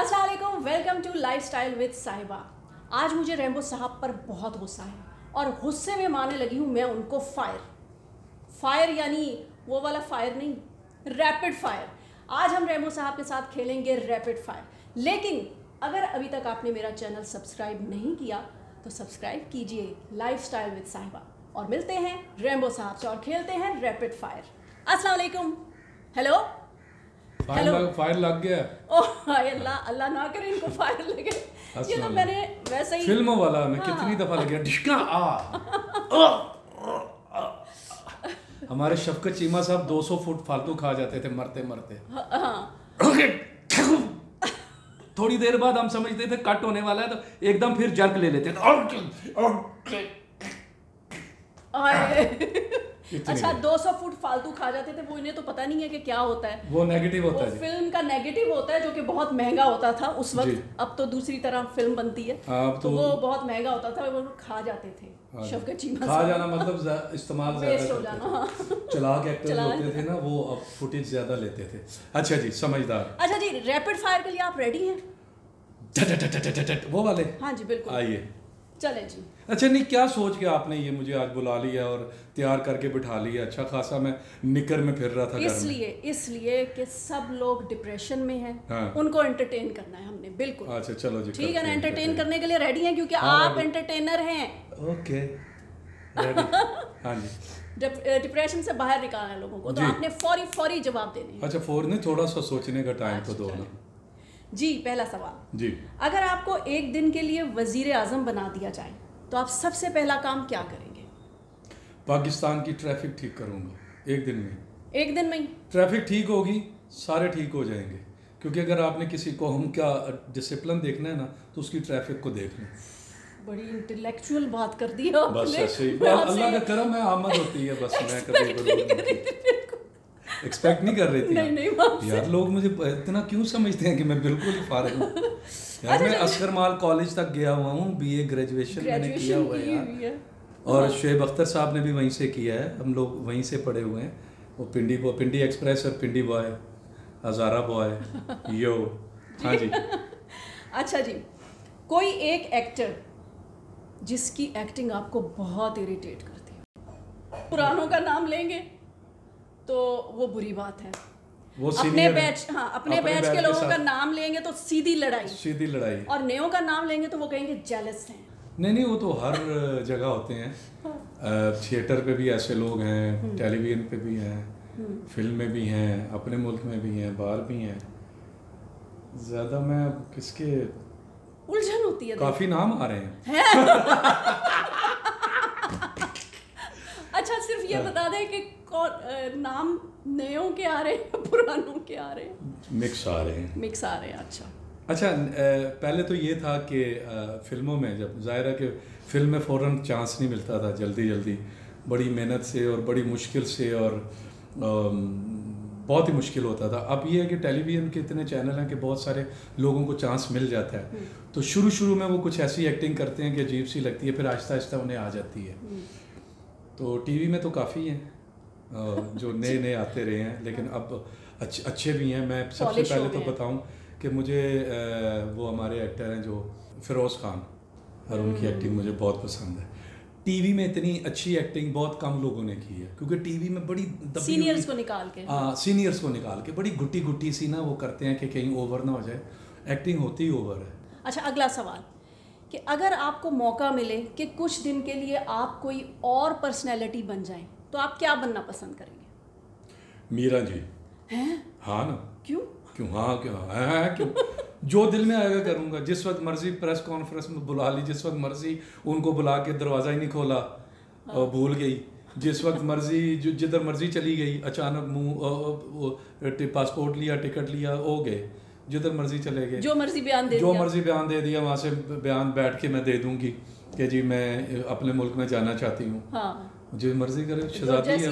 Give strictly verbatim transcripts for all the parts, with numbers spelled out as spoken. अस्सलाम वालेकुम, welcome to lifestyle with साहिबा। आज मुझे रैम्बो साहब पर बहुत गुस्सा है और गुस्से में मारने लगी हूँ मैं उनको फायर। फायर यानी वो वाला फायर नहीं, रैपिड फायर। आज हम रैम्बो साहब के साथ खेलेंगे रैपिड फायर। लेकिन अगर अभी तक आपने मेरा चैनल सब्सक्राइब नहीं किया तो सब्सक्राइब कीजिए लाइफस्टाइल विद साहिबा, और मिलते हैं रैम्बो साहब से और खेलते हैं रैपिड फायर। अस्सलाम वालेकुम। हेलो, फायर फायर लग गया। ओह अल्लाह, अल्लाह ना करे इनको फायर लगे। ये तो मैंने वैसे ही फिल्मों वाला में हाँ। कितनी दफा लग गया ढिशका आ, आ, आ, आ, आ। हमारे शफकत चीमा साहब दो सौ फुट फालतू खा जाते थे मरते मरते। हाँ। थोड़ी देर बाद हम समझते थे कट होने वाला है तो एकदम फिर जर्क ले लेते थे। अच्छा, दो सौ फुट फालतू खा जाते थे वो, इन्हें तो पता नहीं है कि क्या होता है। वो नेगेटिव होता है, फिल्म का नेगेटिव होता है, जो कि बहुत महंगा होता था उस वक्त। अब तो दूसरी तरह फिल्म बनती है, तो, तो वो बहुत महंगा होता था। वो खा जाते थे शफकत चीमा, खा जाना मतलब इस्तेमाल वेस्ट हो जाना। चालाक एक्टर होते थे ना वो, अब फुटेज ज्यादा लेते थे। अच्छा जी, समझदार। अच्छा जी, रैपिड फायर के लिए आप रेडी हैं? वो वाले? हाँ जी बिल्कुल, आइए चले जी। अच्छा नहीं, क्या सोच के आपने ये मुझे आज बुला लिया और तैयार करके बिठा लिया? अच्छा खासा मैं निकर में फिर रहा था। इसलिए इसलिए कि सब लोग डिप्रेशन में हैं। हाँ। उनको एंटरटेन करना है हमने। बिल्कुल। अच्छा चलो जी, ठीक है ना, एंटरटेन करने के लिए रेडी हैं क्योंकि हाँ, आप एंटरटेनर हैं। ओके हाँ जी, डिप्रेशन से बाहर निकालना है लोगों को, तो आपने फौरी फौरी जवाब देने। अच्छा फौरी नहीं, थोड़ा सा सोचने का टाइम तो दो ना जी। पहला सवाल जी, अगर आपको एक दिन के लिए वजीर आजम बना दिया जाए तो आप सबसे पहला काम क्या करेंगे? पाकिस्तान की ट्रैफिक ठीक करूंगा एक दिन में। एक दिन में ही ट्रैफिक ठीक होगी, सारे ठीक हो जाएंगे। क्योंकि अगर आपने किसी कौम का डिसिप्लिन देखना है ना तो उसकी ट्रैफिक को देखना। बड़ी इंटेलेक्चुअल बात कर दी है आपने। बस अल्लाह का करम है, आमद होती है बस। मैं कभी एक्सपेक्ट नहीं कर रही थी। नहीं, नहीं, यार लोग मुझे इतना क्यों समझते हैं कि मैं बिल्कुल ही फारग हूँ यार। मैं असगर माल कॉलेज तक गया हुआ हूँ, बीए ग्रेजुएशन मैंने किया हुआ है यार। और शुएब अख्तर साहब ने भी वहीं से किया है, हम लोग वहीं से पढ़े हुए हैं। वो पिंडी बॉय, पिंडी एक्सप्रेस और Pindi boy, Hazara boy, yo. हाँ जी। अच्छा जी, कोई एक एक्टर जिसकी एक्टिंग आपको बहुत इरिटेट करती है? पुरानों का नाम लेंगे तो वो बुरी बात है। वो अपने बैच, हाँ अपने, अपने बैच, बैच के लोगों का नाम लेंगे तो सीधी लड़ाई सीधी लड़ाई और नयों का नाम लेंगे तो वो कहेंगे जेलस हैं। नहीं नहीं, वो तो हर जगह होते हैं। थिएटर पे भी ऐसे लोग हैं, टेलीविजन पे भी हैं, फिल्म में भी हैं, अपने मुल्क में भी हैं, बाहर भी हैं। ज़्यादा मैं किसके उलझन होती है, काफ़ी नाम आ रहे हैं। अच्छा सिर्फ ये बता दें कि कौन नाम नयों के आ रहे हैं, पुरानों के आ रहे हैं? मिक्स आ रहे हैं। मिक्स आ रहे हैं। अच्छा अच्छा पहले तो ये था कि फिल्मों में जब ज़ाहिर है कि फिल्म में फ़ौरन चांस नहीं मिलता था, जल्दी जल्दी बड़ी मेहनत से और बड़ी मुश्किल से, और बहुत ही मुश्किल होता था। अब ये है कि टेलीविज़न के इतने चैनल हैं कि बहुत सारे लोगों को चांस मिल जाता है। तो शुरू शुरू में वो कुछ ऐसी एक्टिंग करते हैं कि अजीब सी लगती है, फिर आहिस्ता आहिस्ता उन्हें आ जाती है। तो टीवी में तो काफ़ी हैं जो नए नए आते रहे हैं, लेकिन अब अच्छे अच्छे भी हैं। मैं सबसे पहले तो बताऊं कि मुझे वो हमारे एक्टर हैं जो फिरोज़ खान हरून की एक्टिंग मुझे बहुत पसंद है। टीवी में इतनी अच्छी एक्टिंग बहुत कम लोगों ने की है, क्योंकि टीवी में बड़ी सीनियर्स को निकाल के हाँ सीनियर्स को निकाल के बड़ी घुटी घुटी सी ना वो करते हैं कि कहीं ओवर ना हो जाए। एक्टिंग होती ही ओवर है। अच्छा अगला सवाल, कि अगर आपको मौका मिले कि कुछ दिन के लिए आप कोई और पर्सनैलिटी बन जाएं तो आप क्या बनना पसंद करेंगे? मीरा जी। हैं? हाँ ना। क्यों क्यों हाँ क्यों हाँ क्यों जो दिल में आएगा करूँगा। जिस वक्त मर्जी प्रेस कॉन्फ्रेंस में बुला ली, जिस वक्त मर्जी उनको बुला के दरवाज़ा ही नहीं खोला और भूल गई, जिस वक्त मर्जी जो जिधर मर्जी चली गई, अचानक मुँह पासपोर्ट लिया, टिकट लिया, हो गए जिधर मर्जी चले गए, जो मर्जी बयान दे जो मर्जी बयान दे दिया। वहाँ से बयान बैठ के मैं दे दूंगी कि जी मैं अपने मुल्क में जाना चाहती हूँ। हाँ। जो मर्जी करे, शहजादी है,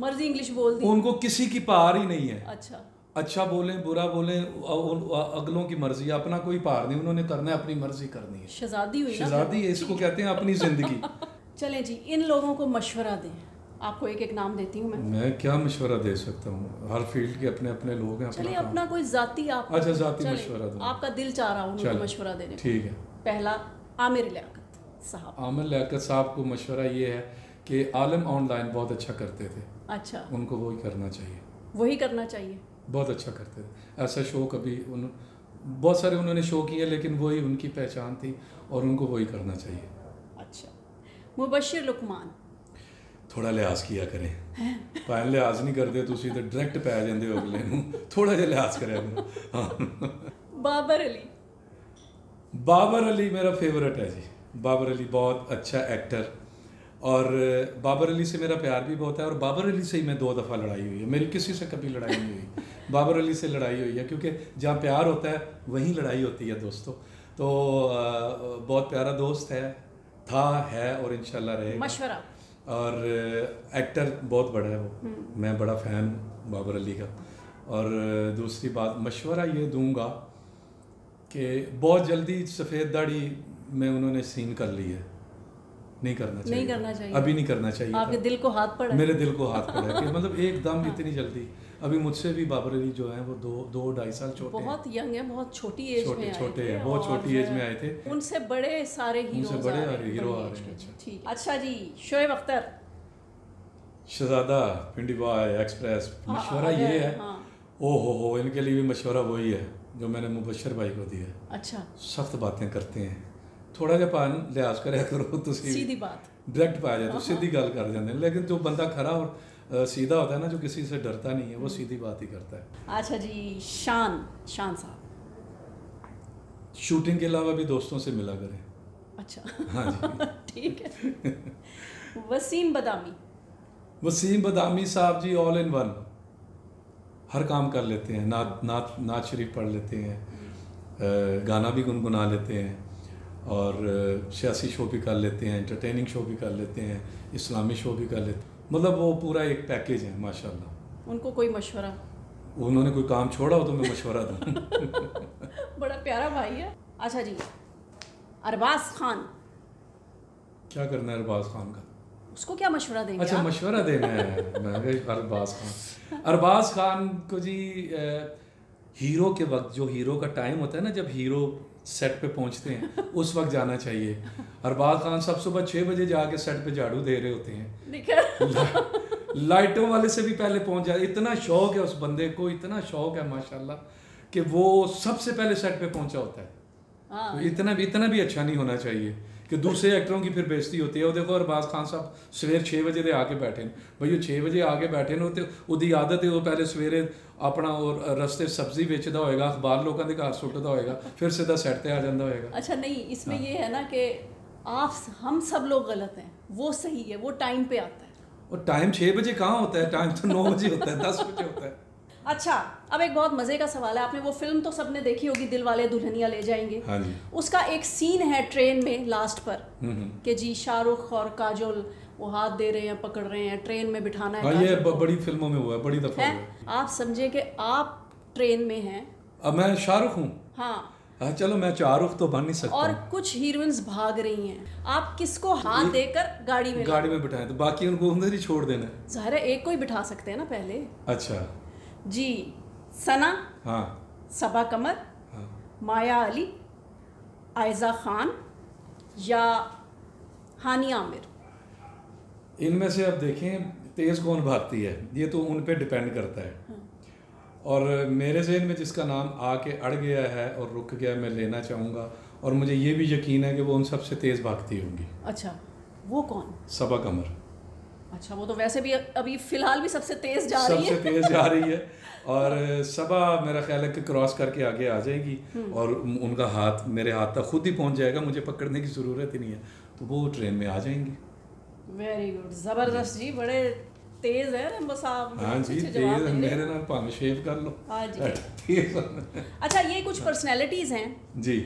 मर्जी इंग्लिश बोल दी, उनको किसी की पार ही नहीं है। अच्छा अच्छा बोले बुरा बोले, अगलों की मर्जी, अपना कोई पार नहीं। उन्होंने करना है, अपनी मर्जी करनी है। शहजादी हुई, शहजादी इसको कहते हैं अपनी जिंदगी। चले जी, इन लोगों को मशवरा दें आपको एक एक नाम देती हूँ मैं मैं क्या मशवरा दे सकता हूँ, हर फील्ड के अपने अपने लोग हैं। चलिए अपना कोई जाती आप अच्छा जाती मशवरा दो, आपका दिल चाह रहा हूँ मशवरा देने। ठीक है, पहला आमिर लियाकत साहब। आमिर लियाकत साहब को मशवरा ये है कि आलम ऑनलाइन बहुत अच्छा करते थे, अच्छा उनको वही करना चाहिए, वही करना चाहिए, बहुत अच्छा करते थे। ऐसा शो कभी उन बहुत सारे उन्होंने शो किए लेकिन वही उनकी पहचान थी और उनको वही करना चाहिए। अच्छा, मुबशिर लुकमान। थोड़ा लिहाज किया करें, भावें लिहाज नहीं करते तो डायरैक्ट पै जाते हो अगले नूं, थोड़ा जिहा लिहाज करें। बाबर अली। बाबर अली मेरा फेवरेट है जी। बाबर अली बहुत अच्छा एक्टर, और बाबर अली से मेरा प्यार भी बहुत है, और बाबर अली से ही मैं दो दफ़ा लड़ाई हुई है, मेरी किसी से कभी लड़ाई नहीं हुई, बाबर अली से लड़ाई हुई है, क्योंकि जहाँ प्यार होता है वहीं लड़ाई होती है दोस्तों। तो बहुत प्यारा दोस्त है, था, है और इंशाल्लाह रहेगा। मशवरा, और एक्टर बहुत बड़ा है वो, मैं बड़ा फ़ैन हूँ बाबर अली का। और दूसरी बात मशवरा ये दूँगा कि बहुत जल्दी सफ़ेद दाढ़ी में उन्होंने सीन कर ली है, नहीं करना चाहिए, नहीं करना चाहिए, अभी नहीं करना चाहिए। आपके दिल को हाथ पड़ा है। मेरे दिल को हाथ पड़ा है कि मतलब एकदम इतनी जल्दी। अभी मुझसे भी बाबर अली जो है वो दो दो ढाई साल छोटे, बहुत यंग है, बहुत छोटी एज में आए, छोटे हैं, बहुत छोटी एज में आए थे। उनसे बड़े सारे हीरो आ रहे हैं। अच्छा जी, शोएब अख्तर। शहजादा, पिंडी बॉय, एक्सप्रेस। मशवरा ये है, ओ हो हो, इनके लिए भी मशवरा वही है जो मैंने मुबशर भाई को दिया है। अच्छा, सख्त बातें करते हैं, थोड़ा जहा पान लिहाज करा करो, तो सीधी बात डायरैक्ट पाया जाए तो सीधी गल कर जाते हैं, लेकिन जो बंदा खरा और सीधा होता है ना, जो किसी से डरता नहीं है, वो सीधी बात ही करता है। अच्छा जी, शान। शान साहब। शूटिंग के अलावा भी दोस्तों से मिला करें। अच्छा, हाँ जी, ठीक है। वसीम बदामी। वसीम बदामी साहब जी ऑल इन वन, हर काम कर लेते हैं, नात नात नात शरीफ पढ़ लेते हैं, गाना भी गुनगुना लेते हैं, और सियासी शो भी कर लेते हैं, एंटरटेनिंग शो भी कर लेते हैं, इस्लामी शो भी कर लेते हैं, मतलब वो पूरा एक पैकेज है माशाल्लाह। उनको कोई मशवरा, उन्होंने कोई काम छोड़ा हो तो मैं मशवरा दूँ। बड़ा प्यारा भाई है। अच्छा जी, अरबाज खान। क्या करना है अरबाज खान का, उसको क्या मशवरा देंगे? अच्छा, मशवरा देना है। मैं अरबाज खान अरबाज खान को जी हीरो के वक्त, जो हीरो का टाइम होता है ना, जब हीरो सेट पे पहुंचते हैं उस वक्त जाना चाहिए। अरबाज खान सब सुबह छः बजे जाके सेट पे झाड़ू दे रहे होते हैं, ला, लाइटों वाले से भी पहले पहुंच जाते। इतना शौक है उस बंदे को, इतना शौक है माशाल्लाह कि वो सबसे पहले सेट पे पहुंचा होता है। आ, तो इतना भी इतना भी अच्छा नहीं होना चाहिए कि दूसरे एक्टरों की फिर बेइज्जती होती है। वो देखो अरबाज खान साहब सवेरे छः बजे दे आके बैठे ने, भाई वो छः बजे आके बैठे ने, तो उसकी आदत है वो पहले सवेरे अपना और रस्ते सब्जी बेचता होएगा, अखबार लोगों के घर सुटता होएगा, फिर सीधा सेट पे आ जाता होएगा। अच्छा नहीं, इसमें हाँ। ये है ना कि आप हम सब लोग गलत हैं, वो सही है, वो टाइम पे आता है। और टाइम छः बजे कहाँ होता है, टाइम तो नौ बजे होता है, दस बजे होता है। अच्छा, अब एक बहुत मज़े का सवाल है, आपने वो फिल्म तो सबने देखी होगी, दिलवाले दुल्हनिया ले जाएंगे। हाँ जी। उसका एक सीन है ट्रेन में लास्ट पर कि जी शाहरुख और काजोल वो हाथ दे रहे हैं, पकड़ रहे हैं, ट्रेन में बिठाना है। हाँ, ये बड़ी फिल्मों में हुआ है, बड़ी दफ़ा है। आप समझे कि आप ट्रेन में हैं, अब मैं शाहरुख हूँ। हाँ हाँ, चलो मैं शाहरुख तो बन नहीं सकता, और कुछ हीरोइंस भाग रही हैं, आप किसको हाथ देकर गाड़ी में गाड़ी में बिठाएं, तो बाकी उनको अंदर ही छोड़ देना है। ज़ाहिर है एक को ही बिठा सकते हैं ना पहले। अच्छा जी, सना। हाँ। सबा कमर। हाँ। माया अली, आयज़ा खान या हानिया आमिर। इनमें से अब देखें तेज़ कौन भागती है, ये तो उन पे डिपेंड करता है। हाँ। और मेरे जहन में जिसका नाम आके अड़ गया है और रुक गया, मैं लेना चाहूँगा, और मुझे ये भी यकीन है कि वो उन सबसे तेज़ भागती होंगी। अच्छा, वो कौन? सबा कमर। अच्छा, वो तो वैसे भी अभी फ़िलहाल भी सबसे तेज़ जा रही है, सबसे तेज़ जा रही है, और सबा मेरा ख्याल है कि क्रॉस करके आगे आ जाएगी, और उनका हाथ मेरे हाथ तक खुद ही पहुंच जाएगा, मुझे पकड़ने की ज़रूरत ही नहीं है, तो वो ट्रेन में आ जाएंगी। वेरी गुड, ज़बरदस्त जी, बड़े तेज़ है रंबा साहब। हाँ जी, तेज़, मेरे नाम पान शेव कर लो। हाँ जी। अच्छा, ये कुछ पर्सनैलिटीज़ हैं जी।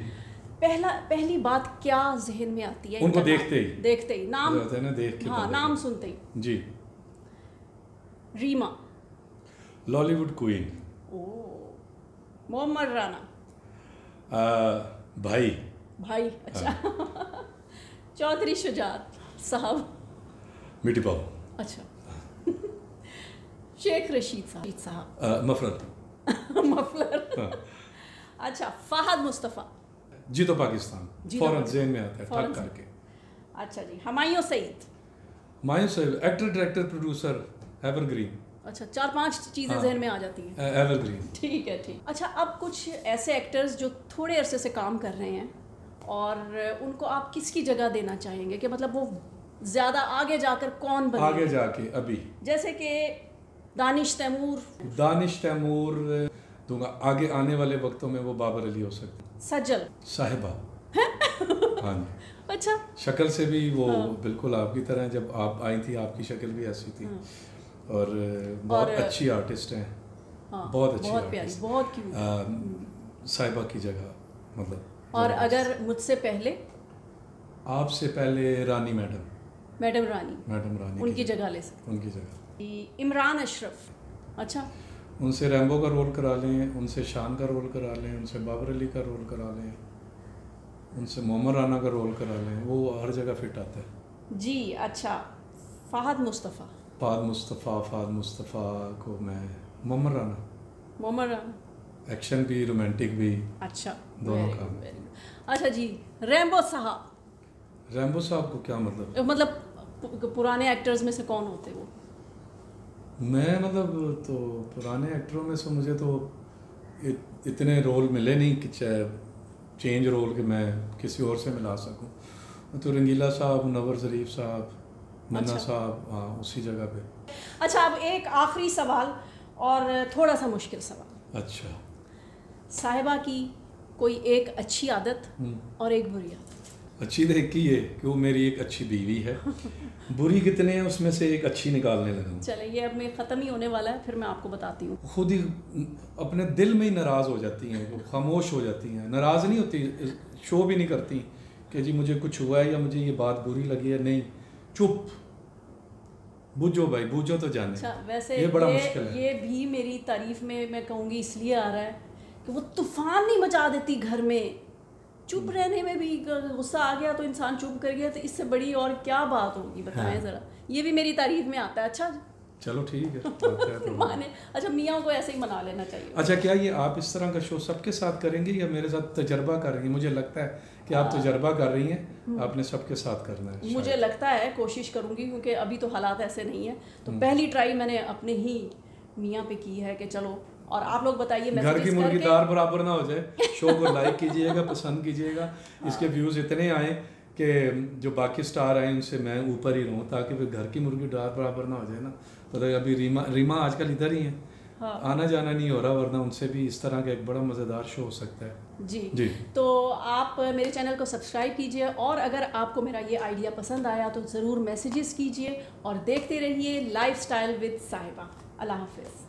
पहला पहली बात क्या जहन में आती है उनको देखते ही? देखते ही नाम होता है ना, देख के। हाँ, नाम सुनते ही जी। Reema, Lollywood queen. ओ, मोहम्मद राना। आ, भाई भाई अच्छा। हाँ। चौधरी शुजात साहब। मिठी पाव। अच्छा, शेख रशीद साहब मफलर मफलर अच्छा फहद मुस्तफ़ा जी तो पाकिस्तान फौरन जेन में आता है थक करके। अच्छा जी Humayun Saeed Humayun Saeed actor director producer evergreen. अच्छा चार पांच चीज़ें जहन में आ जाती हैं एवरग्रीन। ठीक है ठीक। अच्छा अब कुछ ऐसे एक्टर्स जो थोड़े अरसे से काम कर रहे हैं और उनको आप किसकी जगह देना चाहेंगे कि मतलब वो ज़्यादा आगे जाकर कौन बने आगे जाके अभी जैसे कि दानिश तैमूर। दानिश तैमूर दूंगा आगे आने वाले वक्तों में वो बाबर अली हो सकते सजल साहिबा हाँ अच्छा शक्ल से भी वो हाँ। बिल्कुल आपकी तरह जब आप आई थी आपकी शक्ल भी ऐसी थी हाँ। और बहुत और, अच्छी आर्टिस्ट हैं हाँ, बहुत अच्छी बहुत प्यारी बहुत क्यूट साहिबा की जगह मतलब। और अगर मुझसे पहले आपसे पहले Rani madam madam Rani madam Rani उनकी जगह ले सकते उनकी जगह इमरान अशरफ। अच्छा उनसे रैम्बो का रोल करा लें उनसे शान का रोल करा लें उनसे बाबर अली का रोल करा लें उनसे मोहम्मद राना का रोल करा लें वो हर जगह फिट आता है जी। अच्छा फहद मुस्तफ़ा फहद मुस्तफ़ा फहद मुस्तफ़ा को मैं मोहम्मद राना मोहम्मद राना एक्शन भी रोमांटिक भी अच्छा दोनों काम। अच्छा जी रैम्बो साहब रैम्बो साहब को क्या मतलब मतलब पुराने एक्टर्स में से कौन होते वो मैं मतलब तो पुराने एक्टरों में से मुझे तो इत, इतने रोल मिले नहीं कि चाहे चेंज रोल के मैं किसी और से मिला सकूं तो रंगीला साहब नवर ज़रीफ साहब मन्ना साहब हाँ उसी जगह पे। अच्छा अब एक आखिरी सवाल और थोड़ा सा मुश्किल सवाल। अच्छा साहिबा की कोई एक अच्छी आदत और एक बुरी आदत। अच्छी तो एक ही है कि वो मेरी एक अच्छी बीवी है बुरी कितने हैं उसमें से एक अच्छी निकालने लगा। चले ये अब मैं ख़त्म ही होने वाला है फिर मैं आपको बताती हूँ। खुद ही अपने दिल में ही नाराज़ हो जाती हैं खामोश हो जाती हैं नाराज़ नहीं होती शो भी नहीं करती कि जी मुझे कुछ हुआ है या मुझे ये बात बुरी लगी है नहीं चुप बूझो भाई बूझो तो जाने। अच्छा वैसे ये बड़ा मुश्किल है ये भी मेरी तारीफ में मैं कहूँगी इसलिए आ रहा है कि वो तूफ़ान नहीं मचा देती घर में चुप रहने में भी गुस्सा आ गया तो इंसान चुप कर गया तो इससे बड़ी और क्या बात होगी बताएं ज़रा हाँ। ये भी मेरी तारीफ में आता है। अच्छा चलो ठीक है तो माने अच्छा मियाँ को ऐसे ही मना लेना चाहिए। अच्छा क्या ये आप इस तरह का शो सबके साथ करेंगे या मेरे साथ तजर्बा कर रही हैं मुझे लगता है कि आप तजर्बा कर रही हैं आपने सबके साथ करना है। मुझे लगता है कोशिश करूँगी क्योंकि अभी तो हालात ऐसे नहीं है तो पहली ट्राई मैंने अपने ही मियाँ पे की है कि चलो और आप लोग बताइए घर की मुर्गी दाल बराबर ना हो जाए। शो को लाइक कीजिएगा पसंद कीजिएगा इसके व्यूज़ इतने आए कि जो बाकी स्टार आए उनसे मैं ऊपर ही रहूँ ताकि फिर घर की मुर्गी दाल बराबर ना हो जाए ना पता है अभी रीमा रीमा आजकल इधर ही है हाँ। आना जाना नहीं हो रहा वरना उनसे भी इस तरह का एक बड़ा मज़ेदार शो हो सकता है जी जी। तो आप मेरे चैनल को सब्सक्राइब कीजिए और अगर आपको मेरा ये आइडिया पसंद आया तो ज़रूर मैसेजेस कीजिए और देखते रहिए लाइफस्टाइल विद साहिबा। अल्लाह हाफिज़।